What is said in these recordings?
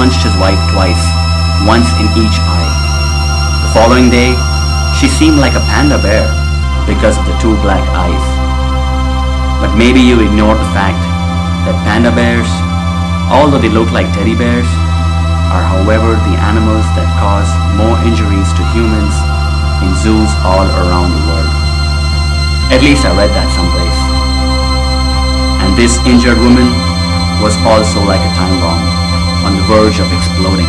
punched his wife twice, once in each eye. The following day, she seemed like a panda bear because of the two black eyes. But maybe you ignore the fact that panda bears, although they look like teddy bears, are however the animals that cause more injuries to humans in zoos all around the world. At least I read that someplace. And this injured woman was also like a time bomb, on the verge of exploding.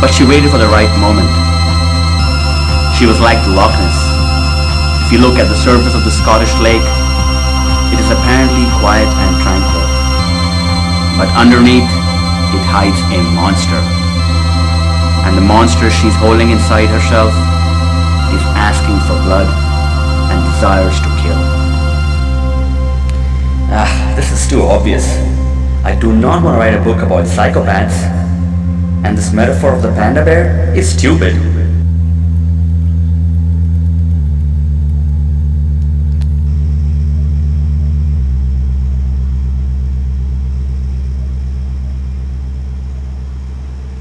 But she waited for the right moment. She was like the Loch Ness. If you look at the surface of the Scottish lake, it is apparently quiet and tranquil. But underneath, it hides a monster. And the monster she's holding inside herself is asking for blood and desires to kill. This is too obvious. I do not want to write a book about psychopaths, and this metaphor of the panda bear is stupid.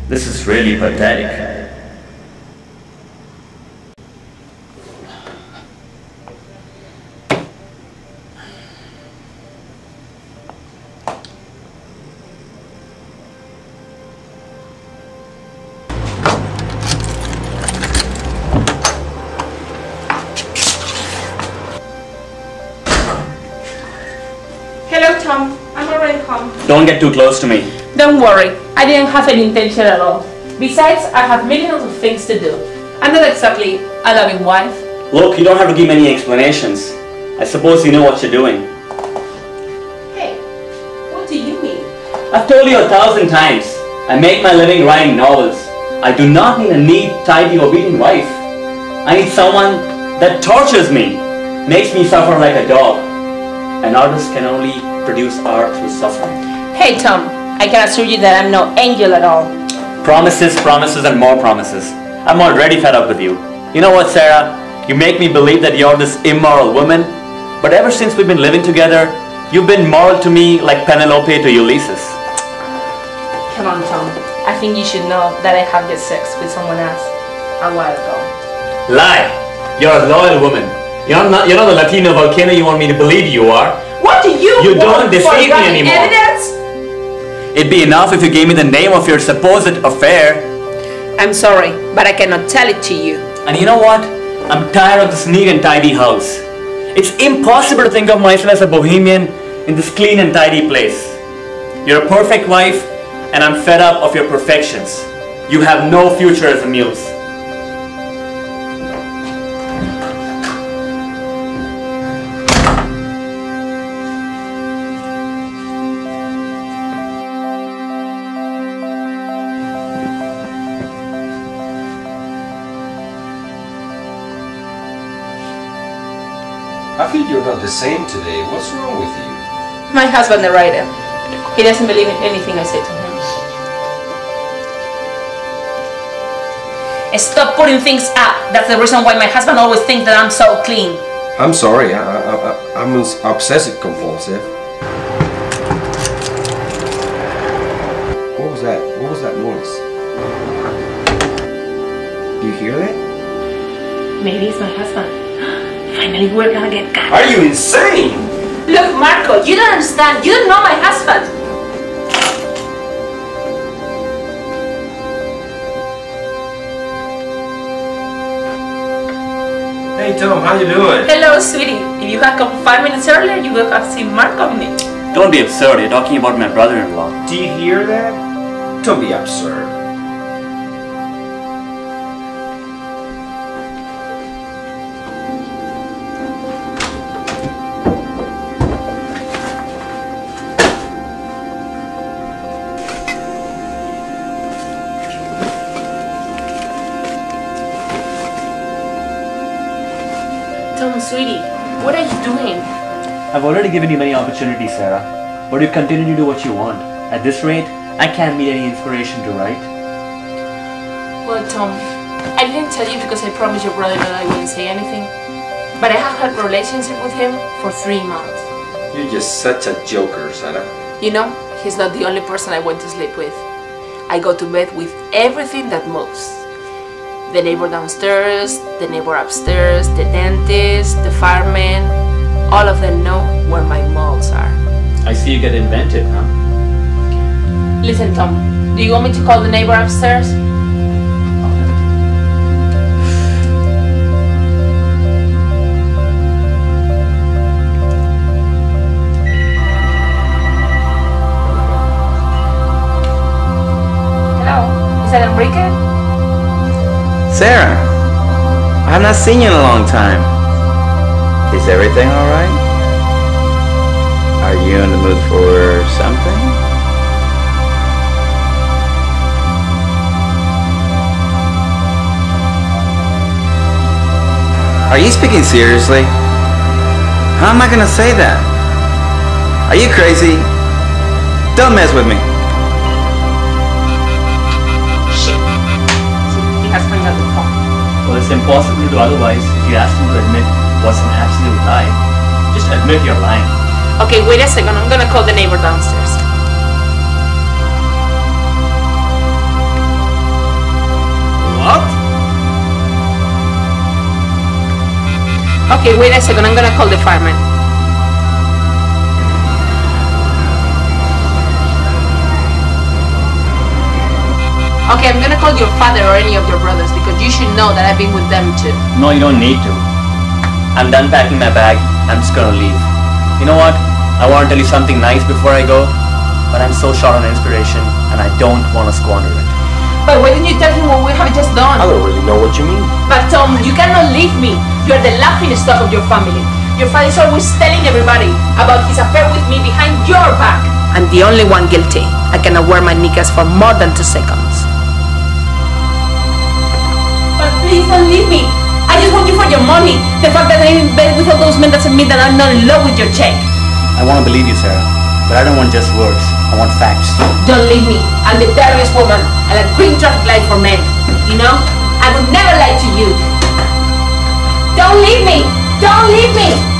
This is really pathetic. Don't get too close to me. Don't worry, I didn't have any intention at all. Besides, I have millions of things to do. I'm not exactly a loving wife. Look, you don't have to give any explanations. I suppose you know what you're doing. Hey, what do you mean? I've told you 1,000 times. I make my living writing novels. I do not need a neat, tidy, obedient wife. I need someone that tortures me, makes me suffer like a dog. An artist can only produce art through suffering. Hey Tom, I can assure you that I'm no angel at all. Promises, promises and more promises. I'm already fed up with you. You know what, Sarah? You make me believe that you're this immoral woman, but ever since we've been living together, you've been moral to me like Penelope to Ulysses. Come on, Tom. I think you should know that I have had sex with someone else a while ago. Lie! You're a loyal woman. You're not a Latino volcano you want me to believe you are. What do you want? You don't deceive me anymore. Evidence? It'd be enough if you gave me the name of your supposed affair. I'm sorry, but I cannot tell it to you. And you know what? I'm tired of this neat and tidy house. It's impossible to think of myself as a bohemian in this clean and tidy place. You're a perfect wife, and I'm fed up of your perfections. You have no future as a muse. I feel you're not the same today. What's wrong with you? My husband, the writer. He doesn't believe in anything I say to him. Stop putting things up. That's the reason why my husband always thinks that I'm so clean. I'm sorry. I'm obsessive compulsive. What was that? What was that noise? Do you hear that? Maybe it's my husband. Finally, we're gonna get caught. Are you insane? Look, Marco, you don't understand. You don't know my husband. Hey, Tom, how you doing? Hello, sweetie. If you had come 5 minutes earlier, you would have seen Marco and me. Don't be absurd. You're talking about my brother-in-law. Do you hear that? Don't be absurd. Sweetie, what are you doing? I've already given you many opportunities, Sarah, but you continue to do what you want. At this rate, I can't meet any inspiration to write. Well, Tom, I didn't tell you because I promised your brother that I wouldn't say anything, but I have had a relationship with him for 3 months. You're just such a joker, Sarah. You know, He's not the only person I went to sleep with. I go to bed with everything that moves. The neighbor downstairs, the neighbor upstairs, the dentist, the fireman, all of them know where my moles are. I see you get inventive, huh? Listen, Tom, do you want me to call the neighbor upstairs? Enrique? Sarah, I have not seen you in a long time. Is everything all right? Are you in the mood for something? Are you speaking seriously? How am I gonna say that? Are you crazy? Don't mess with me. Well, it's impossible to do otherwise if you ask him to admit what's an absolute lie. Just admit you're lying. Okay, wait a second. I'm gonna call the neighbor downstairs. What? Okay, wait a second. I'm gonna call the fireman. Okay, I'm gonna call your father or any of your brothers because you should know that I've been with them too. No, you don't need to. I'm done packing my bag. I'm just gonna leave. You know what? I want to tell you something nice before I go, but I'm so short on inspiration and I don't want to squander it. But why didn't you tell him what we have just done? I don't really know what you mean. But Tom, you cannot leave me. You're the laughing stock of your family. Your father is always telling everybody about his affair with me behind your back. I'm the only one guilty. I cannot wear my knickers for more than 2 seconds. Please don't leave me. I just want you for your money. The fact that I'm in bed with all those men doesn't mean that I'm not in love with your check. I want to believe you, Sarah, but I don't want just words. I want facts. Don't leave me. I'm the dirtiest woman and a green traffic light for men. You know, I would never lie to you. Don't leave me. Don't leave me.